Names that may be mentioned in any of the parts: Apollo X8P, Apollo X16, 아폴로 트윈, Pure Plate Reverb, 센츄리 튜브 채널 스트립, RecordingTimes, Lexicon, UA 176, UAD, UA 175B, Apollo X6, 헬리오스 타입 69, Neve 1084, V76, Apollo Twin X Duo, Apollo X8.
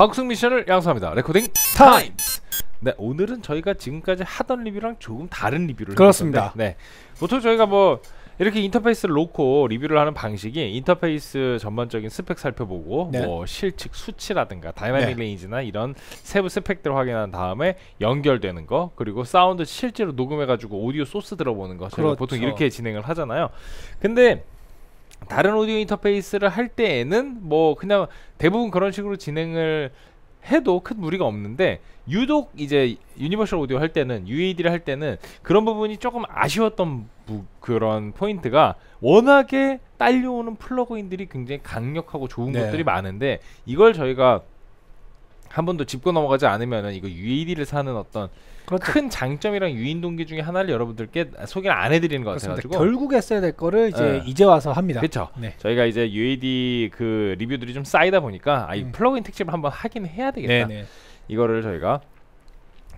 방송 미션을 양성합니다. 레코딩 타임스. 네, 오늘은 저희가 지금까지 하던 리뷰랑 조금 다른 리뷰를 그렇습니다. 네, 보통 저희가 뭐 이렇게 인터페이스를 놓고 리뷰를 하는 방식이 인터페이스 전반적인 스펙 살펴보고 네. 뭐 실측 수치라든가 다이나믹 네. 레인지나 이런 세부 스펙들을 확인한 다음에 연결되는 거, 그리고 사운드 실제로 녹음해가지고 오디오 소스 들어보는 거, 저희가 그렇죠. 보통 이렇게 진행을 하잖아요. 근데 다른 오디오 인터페이스를 할 때에는 뭐 그냥 대부분 그런 식으로 진행을 해도 큰 무리가 없는데, 유독 이제 유니버셜 오디오 할 때는 UAD를 할 때는 그런 부분이 조금 아쉬웠던 그런 포인트가, 워낙에 딸려오는 플러그인들이 굉장히 강력하고 좋은 네. 것들이 많은데 이걸 저희가 한 번도 짚고 넘어가지 않으면은 이거 UAD를 사는 어떤 그렇죠. 큰 장점이랑 유인동기 중에 하나를 여러분들께 소개를 안 해드리는 것 같아서 결국 했어야 될 거를 이제 이제 와서 합니다. 그렇죠. 네. 저희가 이제 UAD 그 리뷰들이 좀 쌓이다 보니까 아, 이 플러그인 특집을 한번 하긴 해야 되겠다. 네네. 이거를 저희가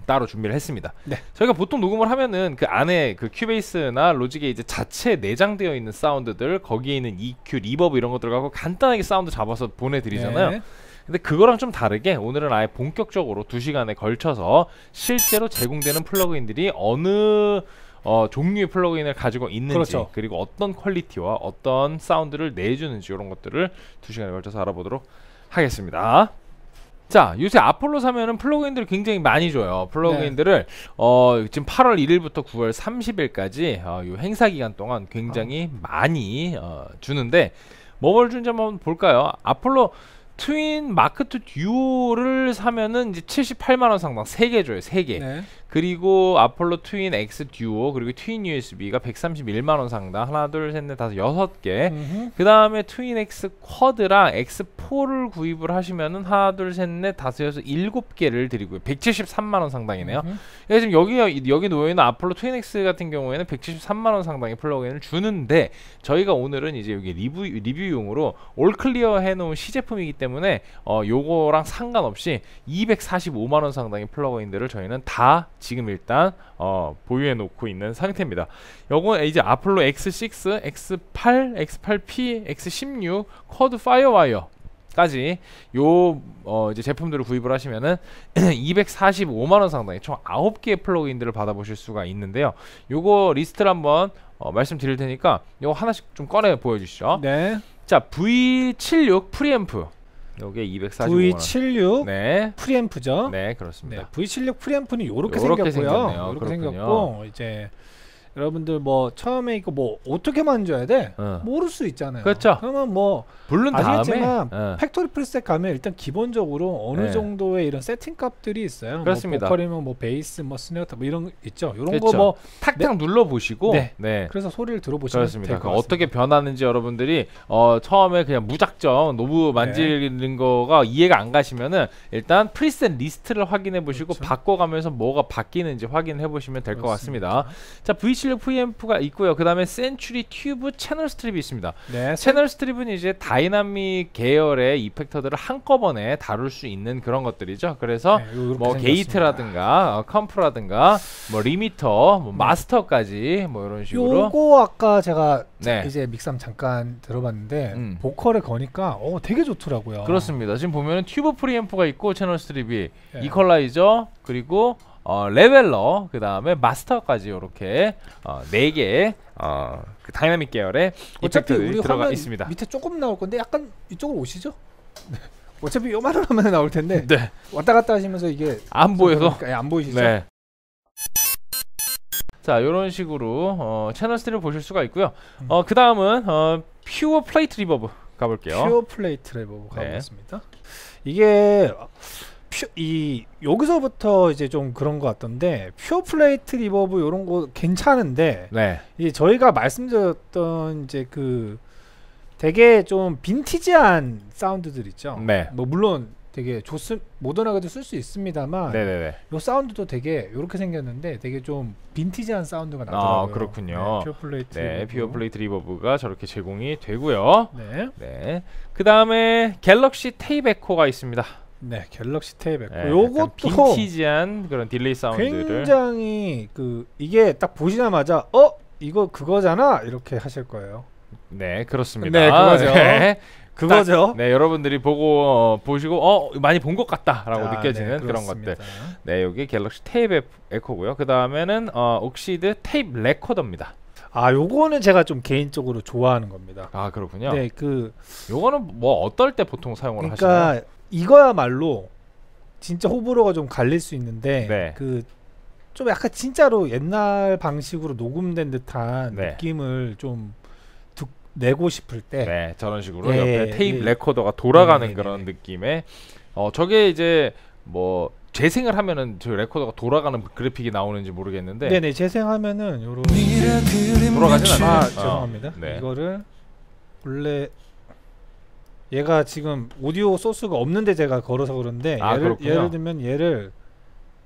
따로 준비를 했습니다. 네. 저희가 보통 녹음을 하면은 그 안에 그 큐베이스나 로직에 이제 자체 내장되어 있는 사운드들, 거기에 있는 EQ, 리버브 이런 것들 갖고 간단하게 사운드 잡아서 보내드리잖아요. 네. 근데 그거랑 좀 다르게 오늘은 아예 본격적으로 2시간에 걸쳐서 실제로 제공되는 플러그인들이 어느 종류의 플러그인을 가지고 있는지, 그렇죠. 그리고 어떤 퀄리티와 어떤 사운드를 내주는지 이런 것들을 2시간에 걸쳐서 알아보도록 하겠습니다. 자, 요새 아폴로 사면은 플러그인들을 굉장히 많이 줘요. 플러그인들을 네. 지금 8월 1일부터 9월 30일까지 요 행사 기간 동안 굉장히 많이 주는데 뭘 준지 한번 볼까요? 아폴로 트윈 마크2 듀오를 사면은 이제 78만원 상당 3개 줘요. 3개. 네. 그리고 아폴로 트윈 X 듀오, 그리고 트윈 USB가 131만원 상당 하나 둘 셋 넷 다섯 6개. 그 다음에 트윈 X 쿼드랑 X4를 구입을 하시면은 하나 둘 셋 넷 다섯 여섯 7개를 드리고요. 173만원 상당이네요. 그러니까 지금 여기 놓여있는 아폴로 트윈 X 같은 경우에는 173만원 상당의 플러그인을 주는데, 저희가 오늘은 이제 여기 리뷰용으로 올 클리어 해놓은 시제품이기 때문에 요거랑 상관없이 245만원 상당의 플러그인들을 저희는 다 지금 일단 보유해 놓고 있는 상태입니다. 요건 이제 아폴로 X6, X8, X8P, X16, 쿼드 파이어와이어 까지 요 이제 제품들을 구입을 하시면은 245만원 상당의 총 9개의 플러그인들을 받아보실 수가 있는데요. 요거 리스트를 한번 말씀드릴 테니까 요거 하나씩 좀 꺼내 보여주시죠. 네. 자, V76 프리앰프. 요게 245만원. V76 네. 프리앰프죠. 네, 그렇습니다. 네, V76 프리앰프는 요렇게 생겼고요. 요렇게 생겼고 이제 여러분들 뭐 처음에 이거 뭐 어떻게 만져야 돼? 모를 수 있잖아요. 그렇죠. 그러면 뭐 물론 아시겠지만 다음에, 팩토리 프리셋 가면 일단 기본적으로 어느 네. 정도의 이런 세팅 값들이 있어요. 그렇습니다. 뭐 보컬이면 뭐 베이스, 뭐 스네어, 뭐 이런 있죠. 이런 그렇죠. 거 뭐 탁탁 눌러 보시고 네. 네. 그래서 소리를 들어보시면 됩니다. 어떻게 변하는지 여러분들이 처음에 그냥 무작정 노브 만지는 네. 거가 이해가 안 가시면은 일단 프리셋 리스트를 확인해 보시고 그렇죠. 바꿔가면서 뭐가 바뀌는지 확인해 보시면 될 것 같습니다. 자, V76 프리앰프가 있고요. 그 다음에 센츄리 튜브 채널 스트립이 있습니다. 네, 채널 스트립은 이제 다이나믹 계열의 이펙터들을 한꺼번에 다룰 수 있는 그런 것들이죠. 그래서 네, 뭐 생겼습니다. 게이트라든가 컴프라든가 뭐 리미터, 뭐 마스터까지 뭐 이런 식으로. 요거 아까 제가 네. 이제 믹스함 잠깐 들어봤는데 보컬에 거니까 되게 좋더라고요. 그렇습니다. 지금 보면은 튜브 프리앰프가 있고 채널 스트립이 네. 이퀄라이저, 그리고 레벨러, 그 다음에 마스터까지 이렇게 4개의 그 다이나믹 계열의 이펙트들이 들어가 있습니다. 밑에 조금 나올 건데 약간 이쪽으로 오시죠? 어차피 요만한 화면에 나올 텐데 네. 왔다 갔다 하시면서 이게 안 보여서 안 보이시죠? 네. 자, 이런 식으로 채널 스트를 보실 수가 있고요. 그 다음은 퓨어 플레이트 리버브 가볼게요. 퓨어 플레이트 리버브 가보겠습니다. 네. 이게 여기서부터 이제 좀 그런 것 같던데, 퓨어 플레이트 리버브 요런 거 괜찮은데 네. 이제 저희가 말씀드렸던 이제 그 되게 좀 빈티지한 사운드들 있죠. 네. 뭐 물론 되게 모던하게도 쓸 수 있습니다만 네네네. 요 사운드도 되게 요렇게 생겼는데 되게 좀 빈티지한 사운드가 나더라고요. 아, 그렇군요. 네, 퓨어 플레이트 네, 리버브. 퓨어 플레이트 리버브가 저렇게 제공이 되고요. 네. 네. 그 다음에 갤럭시 테이프 에코가 있습니다. 네, 갤럭시 테이프 에코. 네, 요것도 빈티지한 그런 딜레이 사운드를 굉장히 이게 딱 보시자마자 이거 그거잖아 이렇게 하실 거예요. 네, 그렇습니다. 네, 그거죠. 네. 그거죠. 네, 여러분들이 보시고 많이 본 것 같다라고 느껴지는 그런 것들. 네, 여기 갤럭시 테이프 에코고요. 그 다음에는 옥시드 테이프 레코더입니다. 아, 요거는 제가 좀 개인적으로 좋아하는 겁니다. 아, 그렇군요. 네, 요거는 뭐 어떨 때 보통 사용을 하시나요? 그러니까 이거야말로 진짜 호불호가 좀 갈릴 수 있는데 네. 좀 약간 진짜로 옛날 방식으로 녹음된 듯한 네. 느낌을 좀 내고 싶을 때 네, 저런 식으로 네, 옆에 테이프 네. 레코더가 돌아가는 네, 그런 네. 느낌의 저게 이제 뭐 재생을 하면은 저 레코더가 돌아가는 그래픽이 나오는지 모르겠는데 네네 재생하면은 요런 돌아가진 않아요. 아, 죄송합니다. 네. 이거를 원래 얘가 지금 오디오 소스가 없는데 제가 걸어서 그런데 예를 들면 얘를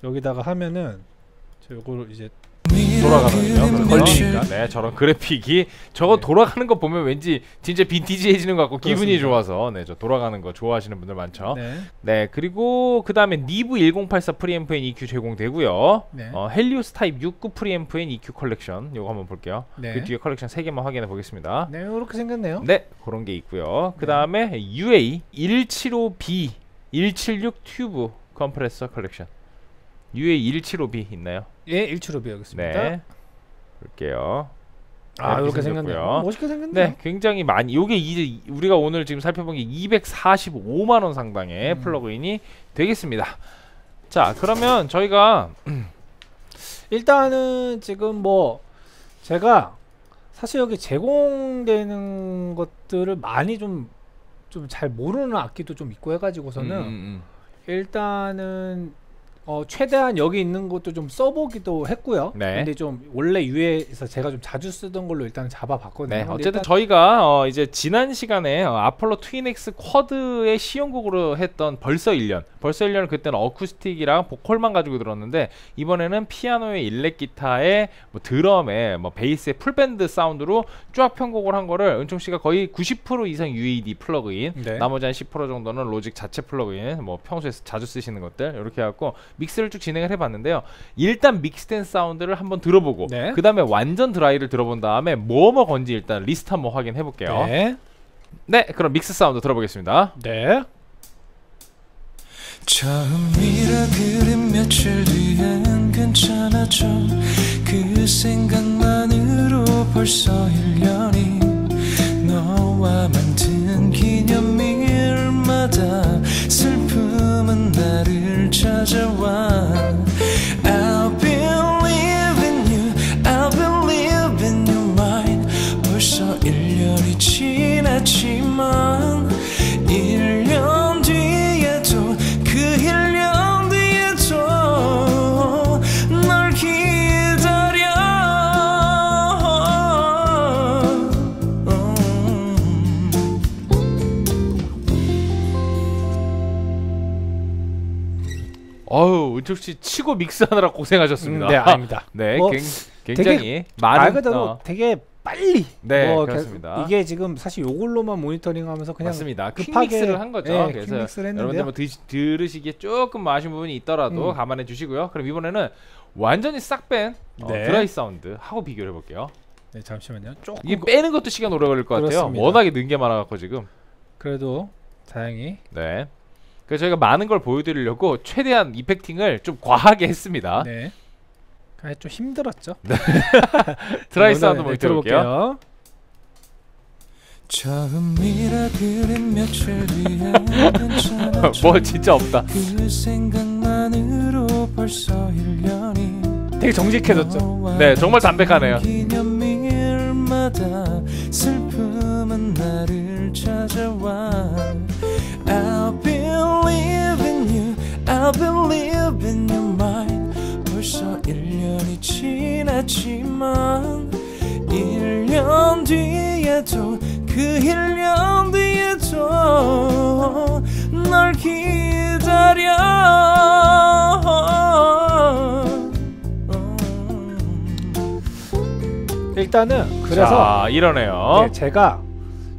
여기다가 하면은 요걸 이제 돌아가거든요. 걸리니까. 네, 저런 그래픽이 저거 네. 돌아가는 거 보면 왠지 진짜 빈티지해지는 것 같고 그렇습니다. 기분이 좋아서 네, 저 돌아가는 거 좋아하시는 분들 많죠. 네, 네 그리고 그 다음에 니브 1084 프리앰프엔 EQ 제공되고요. 네. 헬리오스 타입 69 프리앰프엔 EQ 컬렉션 요거 한번 볼게요. 네. 그 뒤에 컬렉션 3개만 확인해 보겠습니다. 네, 이렇게 생겼네요. 네, 그런 게 있고요. 그 다음에 네. UA 175B 176 튜브 컴프레서 컬렉션. UA 175B 있나요? 예, 175B 여기 있습니다. 네. 볼게요. 아, 이렇게 생겼네요. 멋있게 생겼네요. 네, 굉장히 많이. 요게 이제 우리가 오늘 지금 살펴본 게 245만 원 상당의 플러그인이 되겠습니다. 자, 그러면 저희가 일단은 지금 뭐 제가 사실 여기 제공되는 것들을 많이 좀 잘 모르는 악기도 좀 있고 해가지고서는 일단은 최대한 여기 있는 것도 좀 써보기도 했고요. 네. 근데 좀 원래 UA에서 제가 좀 자주 쓰던 걸로 일단 잡아봤거든요. 네. 어쨌든 저희가 이제 지난 시간에 아폴로 트윈엑스 쿼드의 시연곡으로 했던 벌써 1년 그때는 어쿠스틱이랑 보컬만 가지고 들었는데 이번에는 피아노에 일렉기타에 뭐 드럼에 뭐 베이스에 풀밴드 사운드로 쫙 편곡을 한 거를 은총씨가 거의 90% 이상 UAD 플러그인 네. 나머지 한 10% 정도는 로직 자체 플러그인 뭐 평소에 자주 쓰시는 것들 이렇게 해갖고 믹스를 쭉 진행을 해봤는데요. 일단 믹스된 사운드를 한번 들어보고 네. 그 다음에 완전 드라이를 들어본 다음에 뭐 건지 일단 리스트 한번 확인해 볼게요. 네. 네, 그럼 믹스 사운드 들어보겠습니다. 네. 처음이라 그린 며칠 뒤엔 괜찮아져. 그 생각만으로 벌써 1년이 너와 만든 기념일마다 슬픔은 나를 찾아와. I believe in you, I believe in your mind. 벌써 1년이 지났지만 1년 뒤에도 그 1년 뒤에도 널 기다려. 어우, 은총씨 치고 믹스하느라 고생하셨습니다. 네, 아닙니다. 네, 뭐 굉장히 말 그대로 되게 빨리 네, 그렇습니다. 이게 지금 사실 요걸로만 모니터링하면서 그냥 맞습니다. 급하게 믹스를 한 거죠. 네, 그래서 여러분들 뭐 들으시기에 조금 아쉬운 부분이 있더라도 감안해 주시고요. 그럼 이번에는 완전히 싹 뺀 네. 드라이 사운드 하고 비교를 해볼게요. 네, 잠시만요. 조금 이게 빼는 것도 시간 오래 걸릴 것 그렇습니다. 같아요. 워낙에 는 게 많아갖고 지금. 그래도 다행히. 네. 그래서 저희가 많은 걸 보여드리려고 최대한 이펙팅을 좀 과하게 했습니다. 네. 좀 힘들었죠. 드라이 사운드 한번 들어볼게요. 뭐 진짜 없다. 되게 정직해졌죠. 네, 정말 담백하네요. 슬픔은 나를 찾아와. I believe in you, I believe in your mind. 벌써 1년이 지났지만 1년 뒤에도 그 1년 뒤에도 널 기다려. 일단은 그래서 자, 이러네요. 네, 제가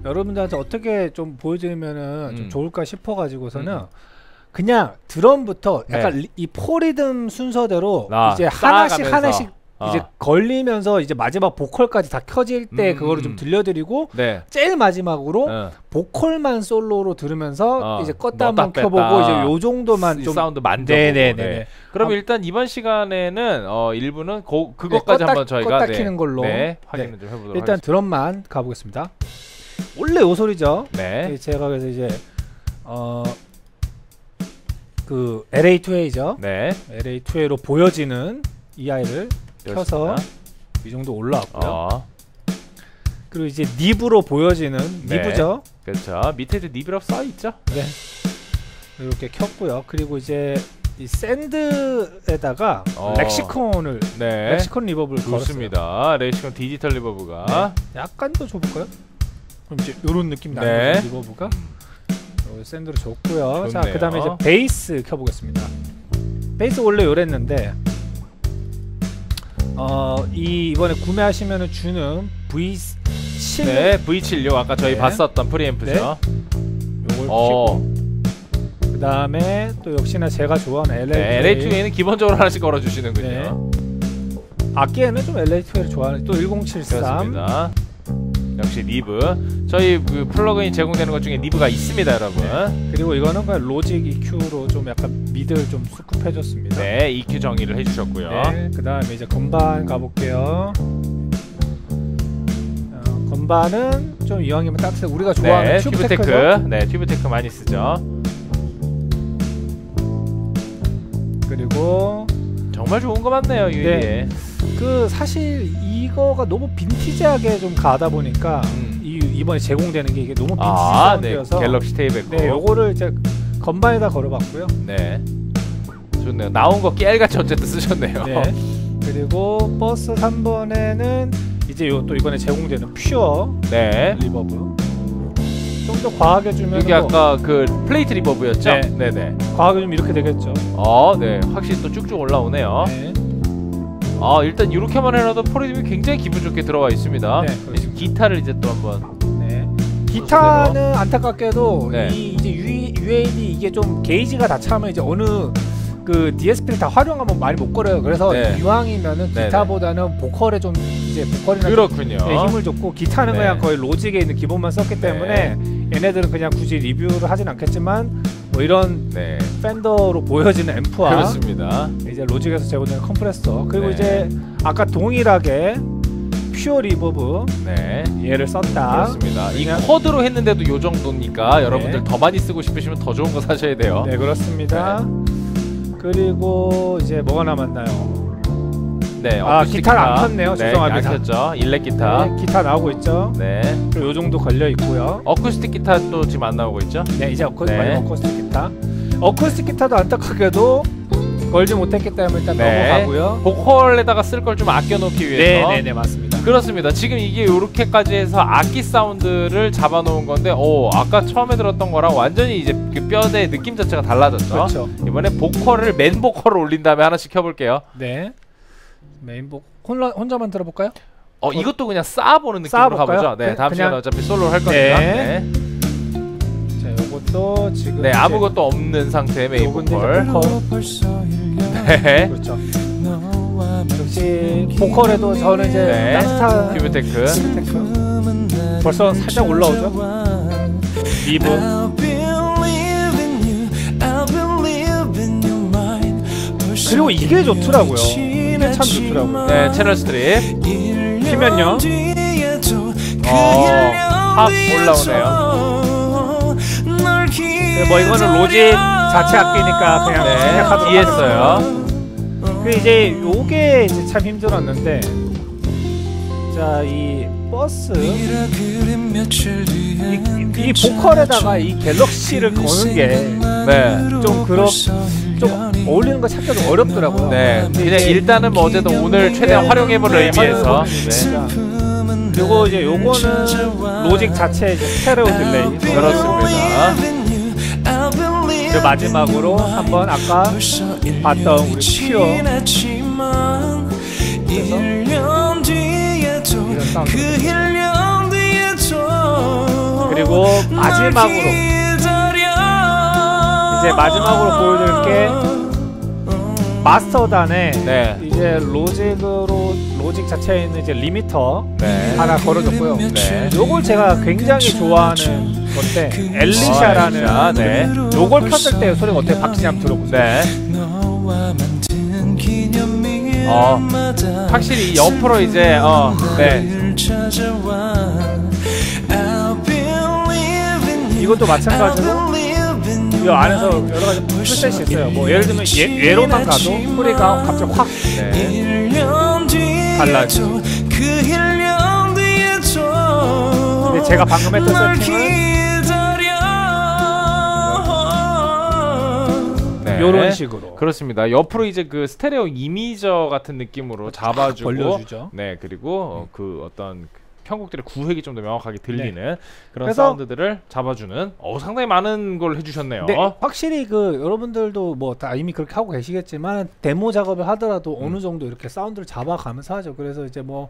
여러분들한테 어떻게 좀 보여드리면은 좀 좋을까 싶어가지고서는 그냥 드럼부터 약간 네. 이 포리듬 순서대로 이제 하나씩 이제 걸리면서 이제 마지막 보컬까지 다 켜질 때 그거를 좀 들려드리고 네. 제일 마지막으로 보컬만 솔로로 들으면서 이제 껐다 한번 켜보고 이제 요 정도만 좀 사운드 만져보고 네. 그럼 일단 이번 시간에는 일부는 그것까지 껐다, 한번 저희가 껐다 키는 걸로 네. 확인을 좀 해보도록 일단 하겠습니다. 드럼만 가보겠습니다. 원래 요 소리죠. 네. 제가 그래서 이제 그 LA2A죠. 네. LA2A로 보여지는 이 아이를 켜서 이 정도 올라왔고요. 그리고 이제 니브로 보여지는 네. 니브죠. 그렇죠. 밑에도 니브라고 써 있죠. 네. 이렇게 켰고요. 그리고 이제 이 샌드에다가 렉시콘을 네. 렉시콘 리버브를 좋습니다. 걸었어요. 렉시콘 디지털 리버브가 네. 약간 더 줘볼까요? 그럼 이제 요런 느낌 나는 네. 리버브가 샌드로 줬고요. 좋네요. 자, 그다음에 이제 베이스 켜보겠습니다. 베이스 원래 요랬는데. 이번에 구매하시면은 주는 V7 네, V7요. 아까 저희 네. 봤었던 프리앰프죠. 네. 요걸 그 다음에 또 역시나 제가 좋아하는 LA2A 네, LA2A는 기본적으로 하나씩 걸어주시는군요. 네. 악기에는 좀 LA2A를 좋아하는 또 1073 그렇습니다. 역시 니브 저희 그 플러그인 제공되는 것 중에 니브가 있습니다 여러분. 네. 그리고 이거는 그냥 로직 EQ로 좀 약간 미드를 좀 수급해줬습니다. 네 EQ 정의를 해주셨고요. 네, 그 다음에 이제 건반 가볼게요. 건반은 좀 이왕이면 따뜻해 우리가 좋아하는 네, 튜브 테크 네 튜브 테크 많이 쓰죠. 그리고 정말 좋은 거 맞네요 유에. 그 사실 이거가 너무 빈티지하게 좀 가다 보니까 이번에 제공되는 게 이게 너무 빈티지 사운드여서 네, 갤럭시 테이프 에코 네, 요거를 이제 건반에다 걸어봤고요. 네, 좋네요. 나온 거 깨알같이 어쨌든 쓰셨네요. 네. 그리고 버스 3번에는 이제 요 또 이번에 제공되는 퓨어 네. 리버브. 좀 더 과하게 주면 이게 아까 그 플레이트 리버브였죠? 네, 네네. 과하게 좀 이렇게 되겠죠. 네, 확실히 또 쭉쭉 올라오네요. 네. 일단 이렇게만 해놔도 포리듬이 굉장히 기분 좋게 들어와 있습니다. 네, 지금 기타를 이제 또 한번. 네. 기타는 안타깝게도 네. 이 이제 UAD 이게 좀 게이지가 다 차면 이제 어느 그 DSP를 다 활용하면 많이 못 걸어요. 그래서 네. 이왕이면은 기타보다는 네. 보컬에 좀 이제 보컬이나 그렇군요. 좀, 힘을 줬고 기타는 네. 그냥 거의 로직에 있는 기본만 썼기 때문에 네. 얘네들은 그냥 굳이 리뷰를 하진 않겠지만. 뭐 이런 네. 팬더로 보여지는 앰프와 그렇습니다. 이제 로직에서 제공되는 컴프레서 그리고 네. 이제 아까 동일하게 퓨어 리버브 네. 얘를 썼다. 그렇습니다. 이 쿼드로 했는데도 요 정도니까 네. 여러분들 더 많이 쓰고 싶으시면 더 좋은 거 사셔야 돼요. 네 그렇습니다. 네. 그리고 이제 뭐가 남았나요? 네, 기타를 안 켰네요. 네, 죄송합니다. 안 켰죠. 일렉 기타. 네, 기타 나오고 있죠. 네. 그리고 요 정도 걸려 있고요. 어쿠스틱 기타 또 지금 안 나오고 있죠. 네, 이제 어쿠스틱 기타. 어쿠스틱 기타도 안타깝게도 걸지 못했기 때문에 일단 네. 넘어가고요. 보컬에다가 쓸 걸 좀 아껴놓기 위해서. 네, 맞습니다. 그렇습니다. 지금 이게 요렇게까지 해서 악기 사운드를 잡아놓은 건데, 아까 처음에 들었던 거랑 완전히 이제 그 뼈대의 느낌 자체가 달라졌죠. 그렇죠. 이번에 보컬을 맨 보컬을 올린 다음에 하나씩 켜볼게요. 네. 메인복 혼자만 들어볼까요? 이것도 그냥 쌓아보는 느낌으로 가보죠. 네, 다음 시간 어차피 솔로를 할 거니까. 네. 자, 요것도 지금 네, 아무것도 없는 상태의 메인보컬. 네. 그렇죠. 역시 보컬에도 저는 이제 딴스타 튜브 테크. 벌써 살짝 올라오죠? 리브. 그리고 이게 좋더라고요. 이게 참 좋더라고요. 네, 채널 스트립 키면요 팝 올라오네요. 네, 뭐 이거는 로직 자체 악기니까 그냥 생략하도록 이해했어요. 근데 이제 요게 이제 참 힘들었는데 자, 이 버스 이 보컬에다가 이 갤럭시를 거는 게 좀 좀 어울리는 거 찾기가 좀 어렵더라고요. 네, 그냥 일단은 뭐 어제도 오늘 최대한 활용해보는 의미에서 그리고 이제 요거는 로직 자체 이제 스테레오 딜레이 그렇습니다. 그 마지막으로 한번 아까 봤던 우리 퓨어 그리고 마지막으로 이제 마지막으로 보여드릴 게 마스터단에 네. 이제 로직 자체에 있는 이제 리미터 네. 하나 걸어줬고요. 네. 요걸 제가 굉장히 좋아하는 건데 엘리샤라는 아, 네. 요걸 켰을 때 소리가 어떻게 바뀌냐 한번 들어보세요. 네. 확실히 옆으로 이제 네. 이것도 마찬가지로 이 안에서 여러 가지 풀셋이 있어요. 뭐 예를 들면 얘로만 가도 소리가 갑자기 확 네. 달라지죠. 근데 제가 방금 했던 세팅은 네. 요런 식으로 그렇습니다. 옆으로 이제 그 스테레오 이미저 같은 느낌으로 잡아주고 벌려주죠. 네 그리고 그 어떤 편곡들의 구획이 좀 더 명확하게 들리는 네. 그런 사운드들을 잡아주는 상당히 많은 걸 해주셨네요. 네, 확실히 그 여러분들도 뭐 다 이미 그렇게 하고 계시겠지만 데모 작업을 하더라도 어느 정도 이렇게 사운드를 잡아가면서 하죠. 그래서 이제 뭐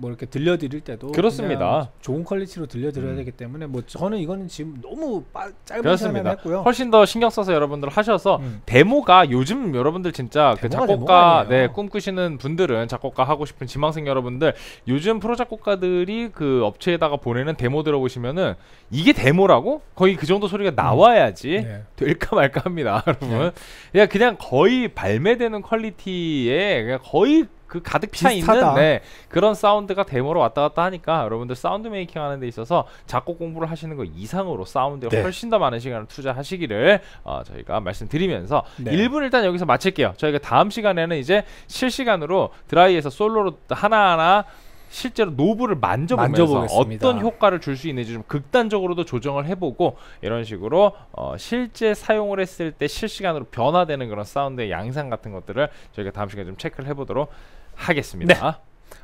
이렇게 들려드릴 때도 그렇습니다. 좋은 퀄리티로 들려드려야 되기 때문에 뭐 저는 이거는 지금 너무 짧은 시간에 했고요. 훨씬 더 신경 써서 여러분들 하셔서 데모가 요즘 여러분들 진짜 그 작곡가 꿈꾸시는 분들은 작곡가 하고 싶은 지망생 여러분들 요즘 프로 작곡가들이 그 업체에다가 보내는 데모 들어보시면은 이게 데모라고? 거의 그 정도 소리가 나와야지 네. 될까 말까 합니다. 여러분 네. 그냥 거의 발매되는 퀄리티에 그냥 거의 그 가득 차 있는 네, 그런 사운드가 데모로 왔다 갔다 하니까 여러분들 사운드 메이킹 하는 데 있어서 작곡 공부를 하시는 것 이상으로 사운드에 네. 훨씬 더 많은 시간을 투자하시기를 저희가 말씀드리면서 네. 1분 일단 여기서 마칠게요. 저희가 다음 시간에는 이제 실시간으로 드라이에서 솔로로 하나하나 실제로 노브를 만져보면서 만져보겠습니다. 어떤 효과를 줄 수 있는지 좀 극단적으로도 조정을 해보고 이런 식으로 실제 사용을 했을 때 실시간으로 변화되는 그런 사운드의 양상 같은 것들을 저희가 다음 시간에 좀 체크를 해보도록 하겠습니다. 네.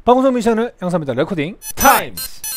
방송 미션을 양산합니다. 레코딩 타임스!